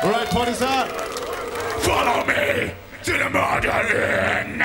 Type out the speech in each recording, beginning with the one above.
All right, what is that? Follow me to the Murder-Inn.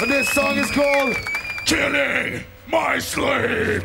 And this song is called Killing My Sleep.